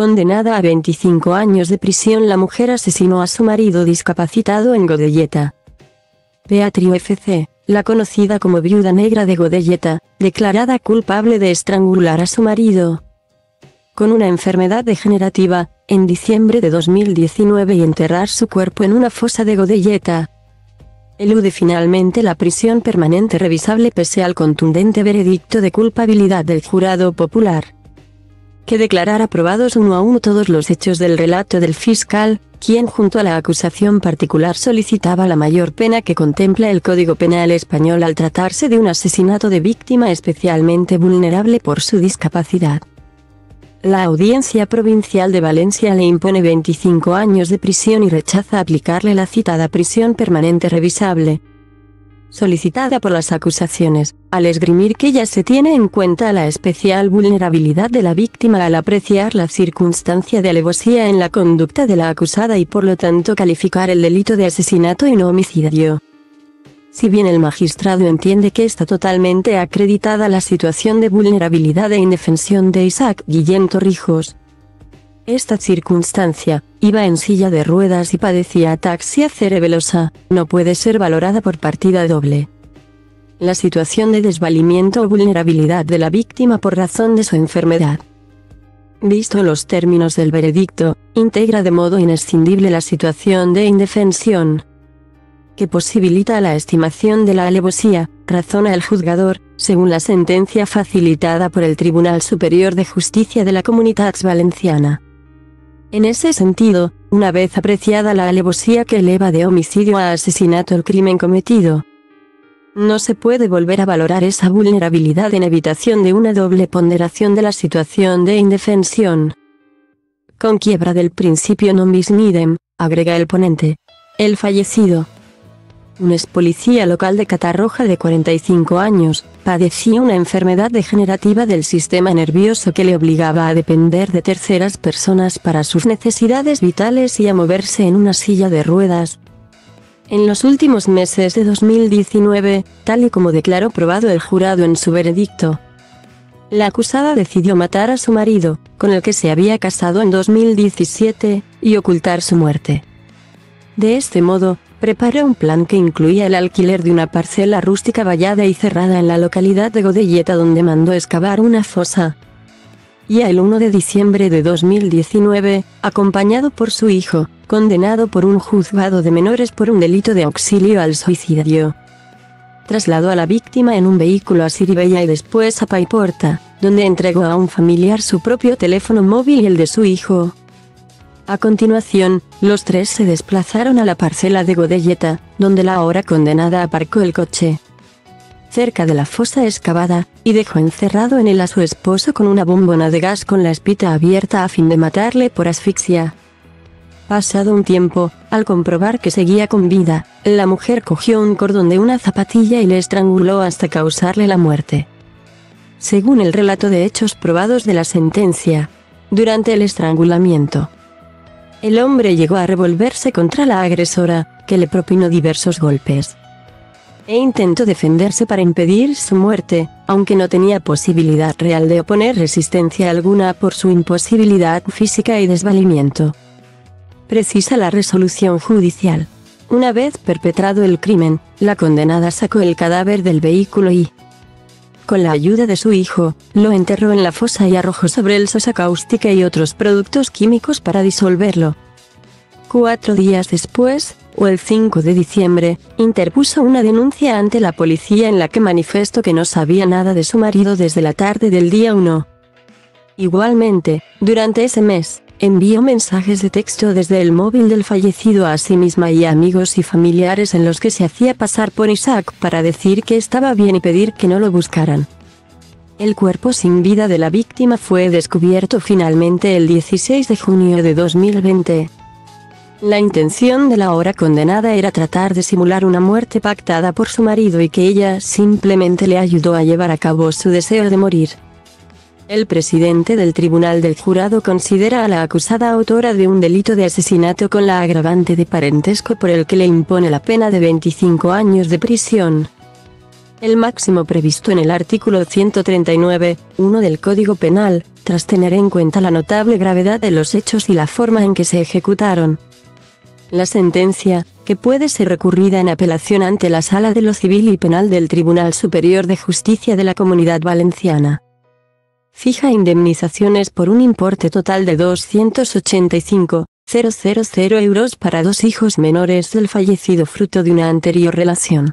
Condenada a 25 años de prisión, la mujer asesinó a su marido discapacitado en Godelleta. Beatriu FC, la conocida como viuda negra de Godelleta, declarada culpable de estrangular a su marido con una enfermedad degenerativa, en diciembre de 2019 y enterrar su cuerpo en una fosa de Godelleta. Elude finalmente la prisión permanente revisable pese al contundente veredicto de culpabilidad del jurado popular, que declarará probados uno a uno todos los hechos del relato del fiscal, quien junto a la acusación particular solicitaba la mayor pena que contempla el Código Penal español al tratarse de un asesinato de víctima especialmente vulnerable por su discapacidad. La Audiencia Provincial de Valencia le impone 25 años de prisión y rechaza aplicarle la citada prisión permanente revisable solicitada por las acusaciones, al esgrimir que ya se tiene en cuenta la especial vulnerabilidad de la víctima al apreciar la circunstancia de alevosía en la conducta de la acusada y por lo tanto calificar el delito de asesinato y no homicidio. Si bien el magistrado entiende que está totalmente acreditada la situación de vulnerabilidad e indefensión de Isaac Guillén Torrijos, esta circunstancia, iba en silla de ruedas y padecía ataxia cerebelosa, no puede ser valorada por partida doble. La situación de desvalimiento o vulnerabilidad de la víctima por razón de su enfermedad, visto los términos del veredicto, integra de modo inescindible la situación de indefensión, que posibilita la estimación de la alevosía, razona el juzgador, según la sentencia facilitada por el Tribunal Superior de Justicia de la Comunidad Valenciana. En ese sentido, una vez apreciada la alevosía que eleva de homicidio a asesinato el crimen cometido, no se puede volver a valorar esa vulnerabilidad en evitación de una doble ponderación de la situación de indefensión, con quiebra del principio non bis in idem, agrega el ponente. El fallecido, un ex policía local de Catarroja de 45 años, padecía una enfermedad degenerativa del sistema nervioso que le obligaba a depender de terceras personas para sus necesidades vitales y a moverse en una silla de ruedas. En los últimos meses de 2019, tal y como declaró probado el jurado en su veredicto, la acusada decidió matar a su marido, con el que se había casado en 2017, y ocultar su muerte. De este modo, preparó un plan que incluía el alquiler de una parcela rústica vallada y cerrada en la localidad de Godelleta, donde mandó excavar una fosa. Y el 1 de diciembre de 2019, acompañado por su hijo, condenado por un juzgado de menores por un delito de auxilio al suicidio, trasladó a la víctima en un vehículo a Siribella y después a Paiporta, donde entregó a un familiar su propio teléfono móvil y el de su hijo. A continuación, los tres se desplazaron a la parcela de Godelleta, donde la ahora condenada aparcó el coche cerca de la fosa excavada, y dejó encerrado en él a su esposo con una bombona de gas con la espita abierta a fin de matarle por asfixia. Pasado un tiempo, al comprobar que seguía con vida, la mujer cogió un cordón de una zapatilla y le estranguló hasta causarle la muerte. Según el relato de hechos probados de la sentencia, durante el estrangulamiento, el hombre llegó a revolverse contra la agresora, que le propinó diversos golpes, e intentó defenderse para impedir su muerte, aunque no tenía posibilidad real de oponer resistencia alguna por su imposibilidad física y desvalimiento, precisa la resolución judicial. Una vez perpetrado el crimen, la condenada sacó el cadáver del vehículo y, con la ayuda de su hijo, lo enterró en la fosa y arrojó sobre él sosa cáustica y otros productos químicos para disolverlo. 4 días después, o el 5 de diciembre, interpuso una denuncia ante la policía en la que manifestó que no sabía nada de su marido desde la tarde del día 1. Igualmente, durante ese mes, envió mensajes de texto desde el móvil del fallecido a sí misma y a amigos y familiares en los que se hacía pasar por Isaac para decir que estaba bien y pedir que no lo buscaran. El cuerpo sin vida de la víctima fue descubierto finalmente el 16 de junio de 2020. La intención de la ahora condenada era tratar de simular una muerte pactada por su marido y que ella simplemente le ayudó a llevar a cabo su deseo de morir. El presidente del Tribunal del Jurado considera a la acusada autora de un delito de asesinato con la agravante de parentesco, por el que le impone la pena de 25 años de prisión. el máximo previsto en el artículo 139(1) del Código Penal, tras tener en cuenta la notable gravedad de los hechos y la forma en que se ejecutaron. La sentencia, que puede ser recurrida en apelación ante la Sala de lo Civil y Penal del Tribunal Superior de Justicia de la Comunidad Valenciana, fija indemnizaciones por un importe total de 285,000 euros para dos hijos menores del fallecido fruto de una anterior relación.